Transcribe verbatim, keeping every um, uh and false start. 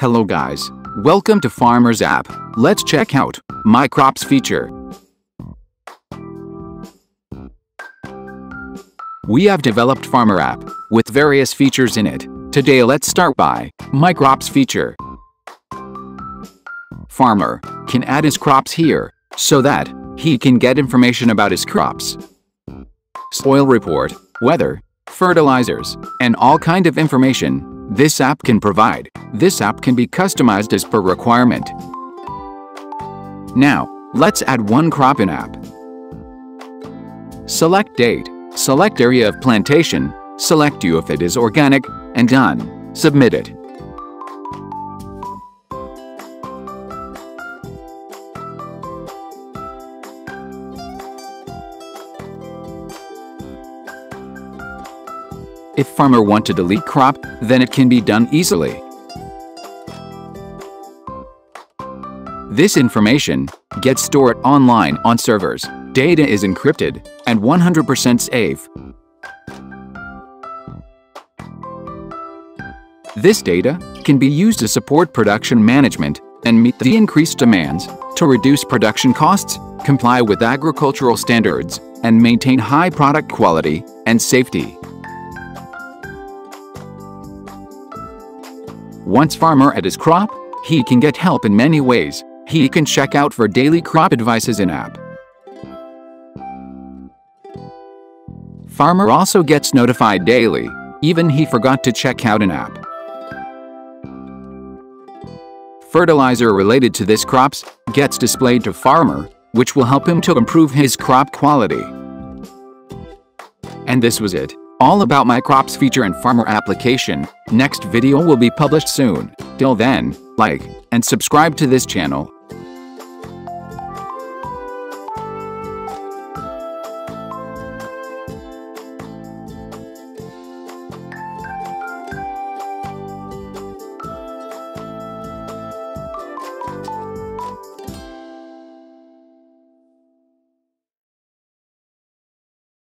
Hello guys, welcome to Farmers app. Let's check out My Crops feature. We have developed Farmer app with various features in it. Today let's start by My Crops feature. Farmer can add his crops here so that he can get information about his crops, soil report, weather, fertilizers, and all kind of information this app can provide. This app can be customized as per requirement. Now, let's add one crop in app. Select date, select area of plantation, select you if it is organic, and done. Submit it. If farmer want to delete crop, then it can be done easily. This information gets stored online on servers. Data is encrypted and one hundred percent safe. This data can be used to support production management and meet the increased demands, to reduce production costs, comply with agricultural standards, and maintain high product quality and safety. Once farmer at his crop, he can get help in many ways. He can check out for daily crop advices in app. Farmer also gets notified daily, even he forgot to check out in app. Fertilizer related to this crops gets displayed to farmer, which will help him to improve his crop quality. And this was it. All about My Crops feature and Farmer application. Next video will be published soon. Till then, like and subscribe to this channel.